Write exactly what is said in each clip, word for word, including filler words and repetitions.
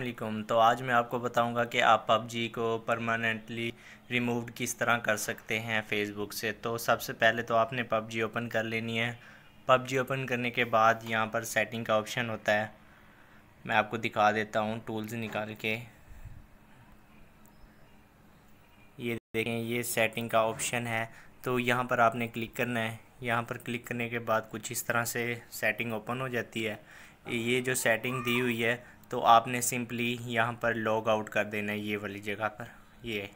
वालेकुम। तो आज मैं आपको बताऊंगा कि आप पबजी को परमानेंटली रिमूव किस तरह कर सकते हैं फ़ेसबुक से। तो सबसे पहले तो आपने पबजी ओपन कर लेनी है। पबजी ओपन करने के बाद यहाँ पर सेटिंग का ऑप्शन होता है, मैं आपको दिखा देता हूँ टूल्स निकाल के। ये देखें, ये सेटिंग का ऑप्शन है, तो यहाँ पर आपने क्लिक करना है। यहाँ पर क्लिक करने के बाद कुछ इस तरह से सेटिंग ओपन हो जाती है। ये जो सेटिंग दी हुई है तो आपने सिंपली यहाँ पर लॉग आउट कर देना है, ये वाली जगह पर, ये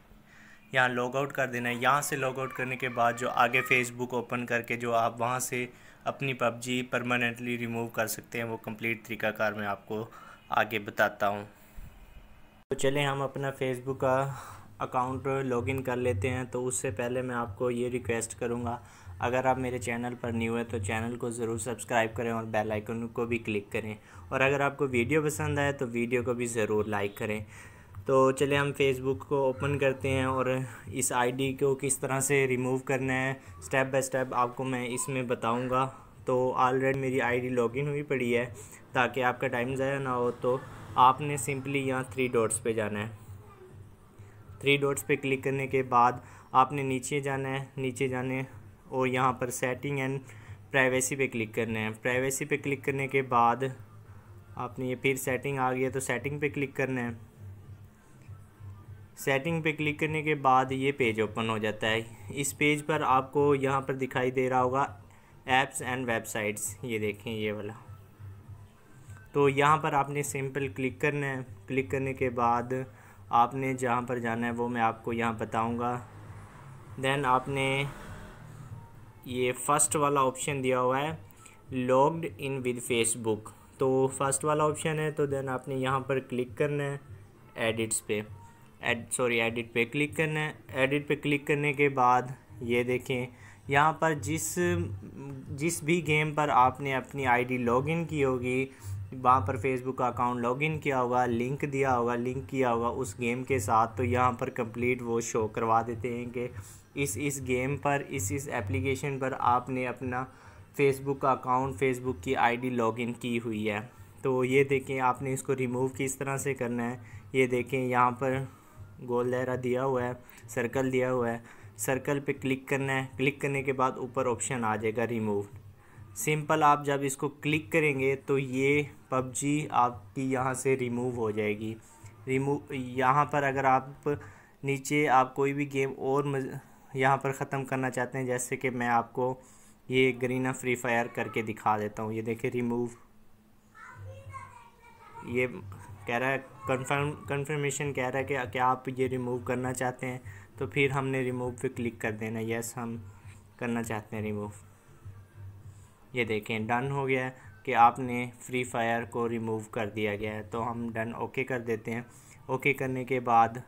यहाँ लॉग आउट कर देना है। यहाँ से लॉग आउट करने के बाद जो आगे फेसबुक ओपन करके जो आप वहाँ से अपनी पबजी परमानेंटली रिमूव कर सकते हैं वो कंप्लीट तरीकाकार मैं आपको आगे बताता हूँ। तो चलें हम अपना फेसबुक का अकाउंट लॉगिन कर लेते हैं। तो उससे पहले मैं आपको ये रिक्वेस्ट करूँगा, अगर आप मेरे चैनल पर न्यू है तो चैनल को ज़रूर सब्सक्राइब करें और बेल आइकन को भी क्लिक करें, और अगर आपको वीडियो पसंद आए तो वीडियो को भी ज़रूर लाइक करें। तो चलिए हम फेसबुक को ओपन करते हैं और इस आईडी को किस तरह से रिमूव करना है स्टेप बाय स्टेप आपको मैं इसमें बताऊंगा। तो ऑलरेडी मेरी आईडी लॉगिन हुई पड़ी है, ताकि आपका टाइम ज़ाया ना हो। तो आपने सिंपली यहाँ थ्री डॉट्स पर जाना है। थ्री डॉट्स पर क्लिक करने के बाद आपने नीचे जाना है, नीचे जाने और यहाँ पर सेटिंग एंड प्राइवेसी पे क्लिक करना है। प्राइवेसी पे क्लिक करने के बाद आपने ये फिर सेटिंग आ गया, तो सेटिंग पे क्लिक करना है। सेटिंग पे क्लिक करने के बाद ये पेज ओपन हो जाता है। इस पेज पर आपको यहाँ पर दिखाई दे रहा होगा ऐप्स एंड वेबसाइट्स, ये देखें ये वाला। तो यहाँ पर आपने सिंपल क्लिक करना है। क्लिक करने के बाद आपने जहाँ पर जाना है वो मैं आपको यहाँ बताऊँगा। देन आपने ये फ़र्स्ट वाला ऑप्शन दिया हुआ है लॉग्ड इन विद फेसबुक, तो फर्स्ट वाला ऑप्शन है। तो देन आपने यहाँ पर क्लिक करना है एडिट्स पे, एड सॉरी एडिट पे क्लिक करना है। एडिट पे क्लिक करने के बाद ये देखें यहाँ पर जिस जिस भी गेम पर आपने अपनी आईडी लॉगिन की होगी वहाँ पर फेसबुक का अकाउंट लॉगिन किया होगा, लिंक दिया होगा, लिंक किया होगा उस गेम के साथ। तो यहाँ पर कंप्लीट वो शो करवा देते हैं कि इस इस गेम पर, इस इस एप्लीकेशन पर आपने अपना फेसबुक का अकाउंट, फेसबुक की आईडी लॉगिन की हुई है। तो ये देखें आपने इसको रिमूव किस तरह से करना है। ये देखें यहाँ पर गोल दायरा दिया हुआ है, सर्कल दिया हुआ है, सर्कल पे क्लिक करना है। क्लिक करने के बाद ऊपर ऑप्शन आ जाएगा रिमूव। सिंपल आप जब इसको क्लिक करेंगे तो ये पबजी आपकी यहाँ से रिमूव हो जाएगी। रिमूव यहाँ पर अगर आप नीचे आप कोई भी गेम और यहाँ पर ख़त्म करना चाहते हैं, जैसे कि मैं आपको ये गरीना फ्री फायर करके दिखा देता हूँ। ये देखिए रिमूव, ये कह रहा है कंफर्म कंफर्मेशन कह रहा है कि क्या आप ये रिमूव करना चाहते हैं। तो फिर हमने रिमूव पे क्लिक कर देना, यस हम करना चाहते हैं रिमूव। ये देखें डन हो गया है कि आपने फ्री फायर को रिमूव कर दिया गया है। तो हम डन ओके कर देते हैं। ओके करने के बाद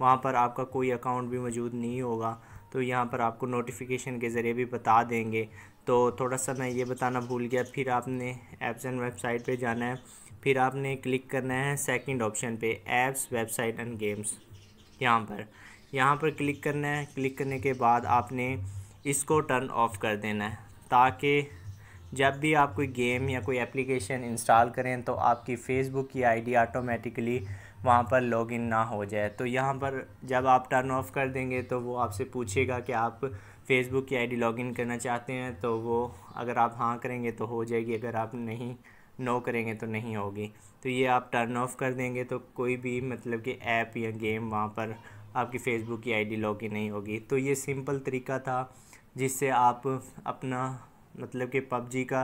वहाँ पर आपका कोई अकाउंट भी मौजूद नहीं होगा, तो यहाँ पर आपको नोटिफिकेशन के ज़रिए भी बता देंगे। तो थोड़ा सा मैं ये बताना भूल गया, फिर आपने ऐप्स एंड वेबसाइट पे जाना है, फिर आपने क्लिक करना है सेकंड ऑप्शन पे ऐप्स वेबसाइट एंड गेम्स। यहाँ पर यहाँ पर क्लिक करना है। क्लिक करने के बाद आपने इसको टर्न ऑफ़ कर देना है, ताकि जब भी आप कोई गेम या कोई एप्लीकेशन इंस्टॉल करें तो आपकी फ़ेसबुक की आईडी ऑटोमेटिकली वहाँ पर लॉगिन ना हो जाए। तो यहाँ पर जब आप टर्न ऑफ कर देंगे तो वो आपसे पूछेगा कि आप फेसबुक की आईडी लॉगिन करना चाहते हैं। तो वो अगर आप हाँ करेंगे तो हो जाएगी, अगर आप नहीं नो करेंगे तो नहीं होगी। तो ये आप टर्न ऑफ कर देंगे तो कोई भी मतलब कि ऐप या गेम वहाँ पर आपकी फ़ेसबुक की आईडी लॉगिन नहीं होगी। तो ये सिंपल तरीका था जिससे आप अपना मतलब कि पबजी का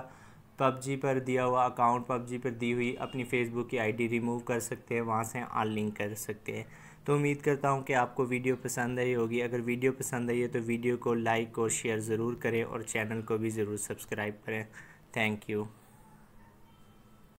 पबजी पर दिया हुआ अकाउंट, पबजी पर दी हुई अपनी फेसबुक की आईडी रिमूव कर सकते हैं, वहाँ से अनलिंक कर सकते हैं। तो उम्मीद करता हूँ कि आपको वीडियो पसंद आई होगी। अगर वीडियो पसंद आई है तो वीडियो को लाइक और शेयर ज़रूर करें और चैनल को भी ज़रूर सब्सक्राइब करें। Thank you.